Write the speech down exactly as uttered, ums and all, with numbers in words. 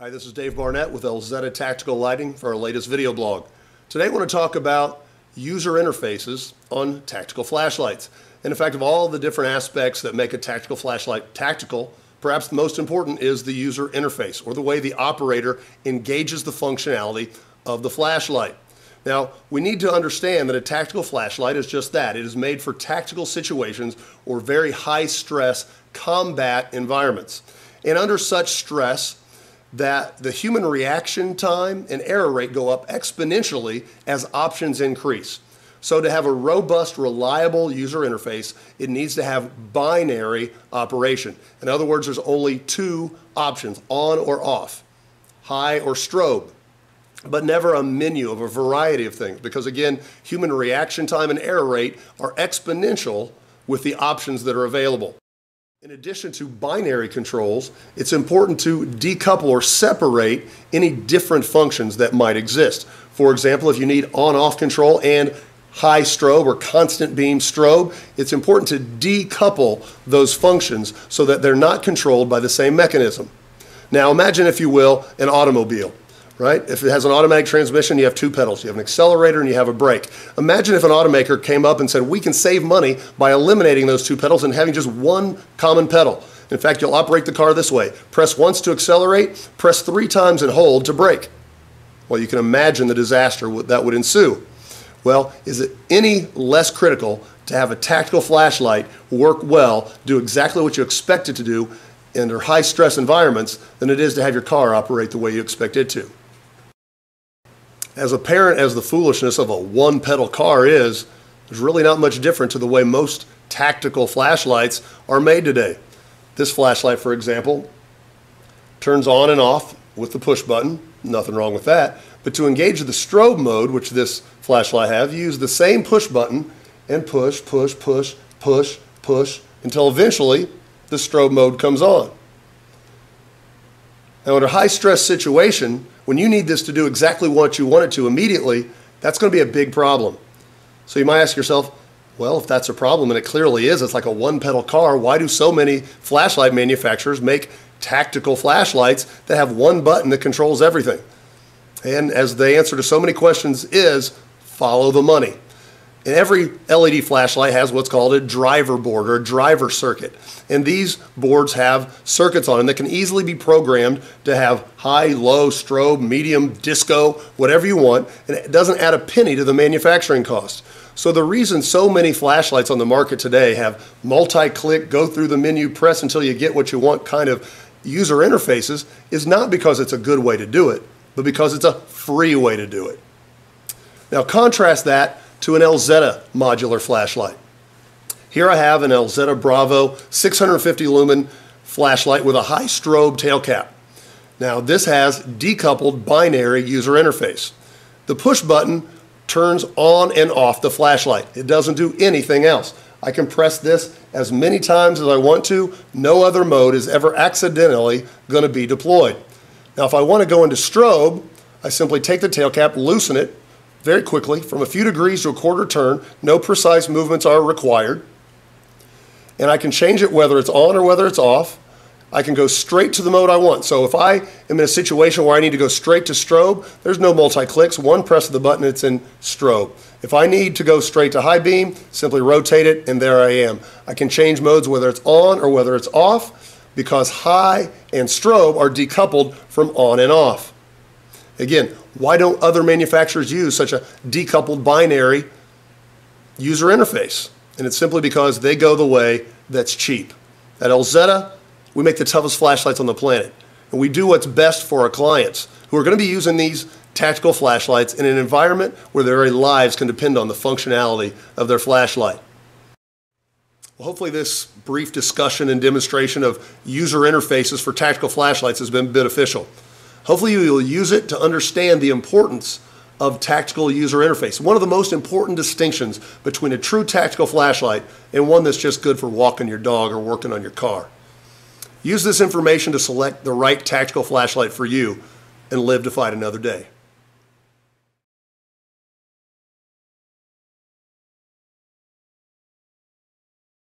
Hi, this is Dave Barnett with Elzetta Tactical Lighting for our latest video blog. Today I want to talk about user interfaces on tactical flashlights. And in fact, of all the different aspects that make a tactical flashlight tactical, perhaps the most important is the user interface, or the way the operator engages the functionality of the flashlight. Now, we need to understand that a tactical flashlight is just that. It is made for tactical situations or very high-stress combat environments. And under such stress, that the human reaction time and error rate go up exponentially as options increase. So to have a robust, reliable user interface, it needs to have binary operation. In other words, there's only two options, on or off, high or strobe, but never a menu of a variety of things, because again, human reaction time and error rate are exponential with the options that are available. In addition to binary controls, it's important to decouple or separate any different functions that might exist. For example, if you need on-off control and high strobe or constant beam strobe, it's important to decouple those functions so that they're not controlled by the same mechanism. Now imagine, if you will, an automobile. Right? If it has an automatic transmission, you have two pedals. You have an accelerator and you have a brake. Imagine if an automaker came up and said, we can save money by eliminating those two pedals and having just one common pedal. In fact, you'll operate the car this way. Press once to accelerate, press three times and hold to brake. Well, you can imagine the disaster that would ensue. Well, is it any less critical to have a tactical flashlight work well, do exactly what you expect it to do under high stress environments, than it is to have your car operate the way you expect it to? As apparent as the foolishness of a one-pedal car is, there's really not much different to the way most tactical flashlights are made today. This flashlight, for example, turns on and off with the push button. Nothing wrong with that. But to engage the strobe mode, which this flashlight has, you use the same push button and push, push, push, push, push, until eventually the strobe mode comes on. Now, in a high-stress situation, when you need this to do exactly what you want it to immediately, that's going to be a big problem. So you might ask yourself, well, if that's a problem, and it clearly is, it's like a one-pedal car, why do so many flashlight manufacturers make tactical flashlights that have one button that controls everything? And as the answer to so many questions is, follow the money. And every L E D flashlight has what's called a driver board or a driver circuit. And these boards have circuits on them that can easily be programmed to have high, low, strobe, medium, disco, whatever you want. And it doesn't add a penny to the manufacturing cost. So the reason so many flashlights on the market today have multi-click, go through the menu, press until you get what you want kind of user interfaces is not because it's a good way to do it, but because it's a free way to do it. Now contrast that to an Elzetta modular flashlight. Here I have an Elzetta Bravo six hundred fifty lumen flashlight with a high strobe tail cap. Now this has decoupled binary user interface. The push button turns on and off the flashlight. It doesn't do anything else. I can press this as many times as I want to. No other mode is ever accidentally going to be deployed. Now if I want to go into strobe, I simply take the tail cap, loosen it, very quickly, from a few degrees to a quarter turn. No precise movements are required. And I can change it whether it's on or whether it's off. I can go straight to the mode I want. So if I am in a situation where I need to go straight to strobe, there's no multi-clicks. One press of the button, it's in strobe. If I need to go straight to high beam, simply rotate it, and there I am. I can change modes whether it's on or whether it's off, because high and strobe are decoupled from on and off. Again, why don't other manufacturers use such a decoupled binary user interface? And it's simply because they go the way that's cheap. At Elzetta, we make the toughest flashlights on the planet. And we do what's best for our clients who are going to be using these tactical flashlights in an environment where their very lives can depend on the functionality of their flashlight. Well, hopefully this brief discussion and demonstration of user interfaces for tactical flashlights has been beneficial. Hopefully you'll use it to understand the importance of tactical user interface. One of the most important distinctions between a true tactical flashlight and one that's just good for walking your dog or working on your car. Use this information to select the right tactical flashlight for you and live to fight another day.